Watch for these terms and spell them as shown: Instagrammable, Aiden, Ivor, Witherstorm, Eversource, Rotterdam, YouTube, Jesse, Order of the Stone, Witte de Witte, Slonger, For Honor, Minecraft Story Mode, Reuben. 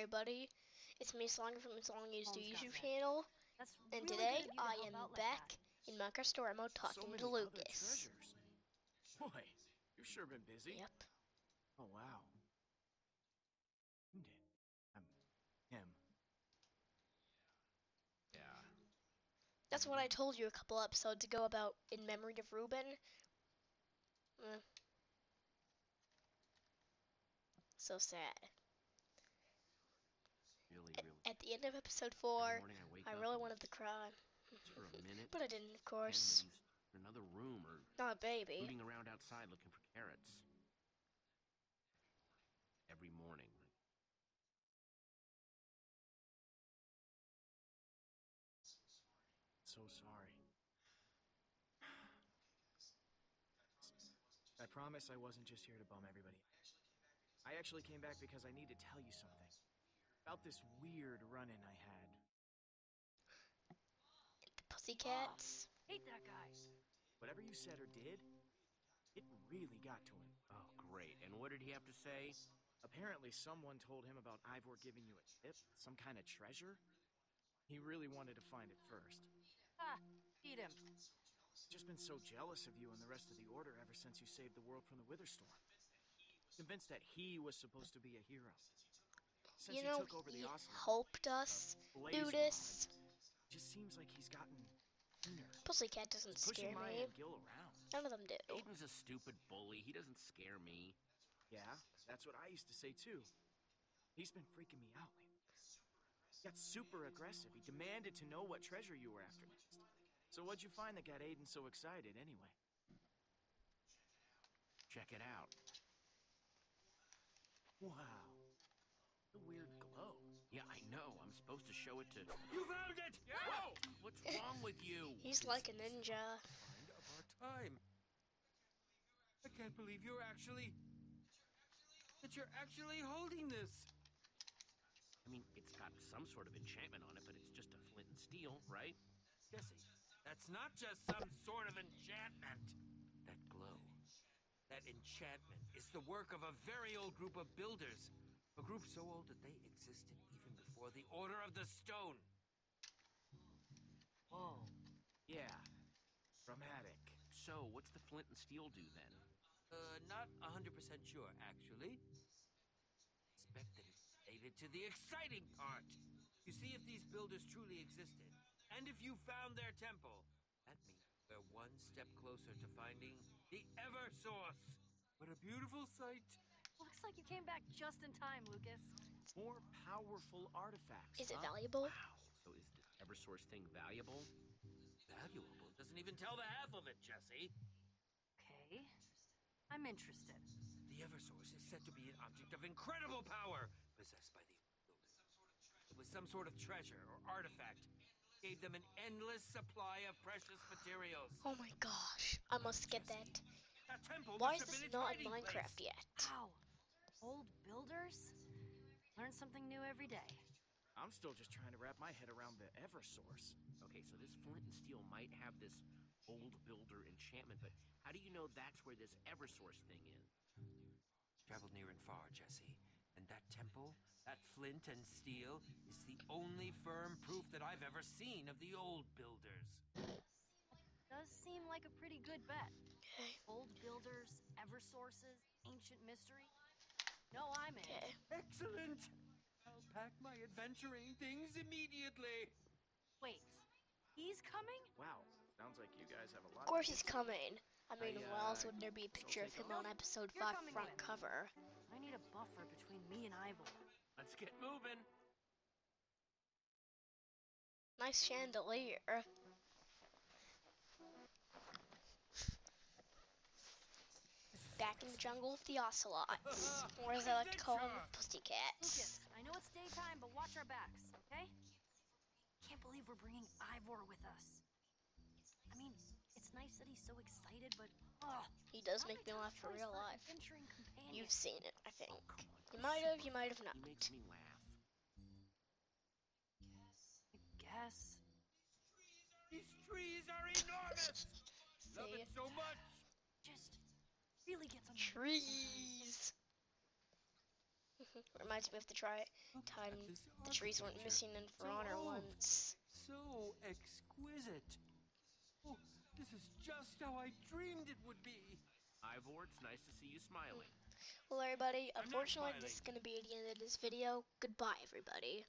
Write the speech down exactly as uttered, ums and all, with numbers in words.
everybody. It's me, Slonger, from Slonger's oh, YouTube channel. That's and really today, I am like back that. in Minecraft Story Mode talking so to Lucas. Boy, you've sure been busy. Yep. Oh, wow. Um, him. Yeah. That's what I told you a couple episodes ago about in memory of Reuben. Mm. So sad. Really, really. At the end of episode four, morning, I, I really wanted to cry. For a minute, but I didn't, of course. Another room or not a baby. Rooting around outside looking for carrots. Every morning. So sorry. I promise I wasn't just here to bum everybody. I actually came back because I need to tell you something. About this weird run-in I had. The pussycats. Uh, hate that guy. Whatever you said or did, it really got to him. Oh, great. And what did he have to say? Apparently someone told him about Ivor giving you a tip, some kind of treasure. He really wanted to find it first. Ha! Eat him. Just been so jealous of you and the rest of the Order ever since you saved the world from the Witherstorm. Convinced that he was supposed to be a hero. Since you know, he, took over he the helped us do this. Just seems like he's gotten thinner. Pussycat doesn't scare me. None of them do. Aiden's a stupid bully. He doesn't scare me. Yeah, that's what I used to say too. He's been freaking me out. He got super aggressive. He demanded to know what treasure you were after next. So what'd you find that got Aiden so excited anyway? Check it out. Wow. The weird glow. Yeah, I know. I'm supposed to show it to... You found it! Yeah! Whoa! What's wrong with you? He's like a ninja. Kind of our time. I can't believe you're actually... That you're actually holding this. I mean, it's got some sort of enchantment on it, but it's just a flint and steel, right? Jesse, that's not just some sort of enchantment. That glow. That enchantment is the work of a very old group of builders. A group so old that they existed even before the Order of the Stone. Oh, yeah. Dramatic. So, what's the flint and steel do then? Uh, not a hundred percent sure, actually. Expect that it's related to the exciting part. You see, if these builders truly existed, and if you found their temple, that means we're one step closer to finding the Eversource. What a beautiful sight. Looks like you came back just in time, Lucas. More powerful artifacts. Is it huh? valuable? Wow. So is the Eversource thing valuable? Valuable? It doesn't even tell the half of it, Jesse. Okay. I'm interested. The Eversource is said to be an object of incredible power possessed by the It was some sort of treasure or artifact. It gave them an endless supply of precious materials. Oh my gosh. I must get that. that temple Why is this not in Minecraft place? yet? Ow. Old builders? Learn something new every day. I'm still just trying to wrap my head around the Eversource. Okay, so this flint and steel might have this old builder enchantment, but how do you know that's where this Eversource thing is? Traveled near and far, Jesse. And that temple, that flint and steel, is the only firm proof that I've ever seen of the old builders. Does seem like a pretty good bet. Old builders, Eversources, ancient mystery. No, I'm in. Kay. Excellent! I'll pack my adventuring things immediately. Wait, he's coming? Wow, sounds like you guys have a lot of... Of course he's coming. I mean, I, uh, why else would there be a picture of him on episode five front cover? I need a buffer between me and Ivor. Let's get moving. Nice chandelier. Back in the jungle of the ocelots, or as I like to call them, pussycats. Lucas, I know it's daytime, but watch our backs, okay? Can't believe we're bringing Ivor with us. I mean, it's nice that he's so excited, but oh, he does make me laugh for real life. You've seen it, I think. Oh, you might have, you might have not. He makes me laugh. I guess. These trees are enormous. Love it so much. Just. Really gets on trees. Reminds me of the try time the trees went missing in For Honor once. So exquisite. Oh, this is just how I dreamed it would be. Ivor, it's nice to see you smiling. Well, everybody, unfortunately, this is going to be the end of this video. Goodbye, everybody.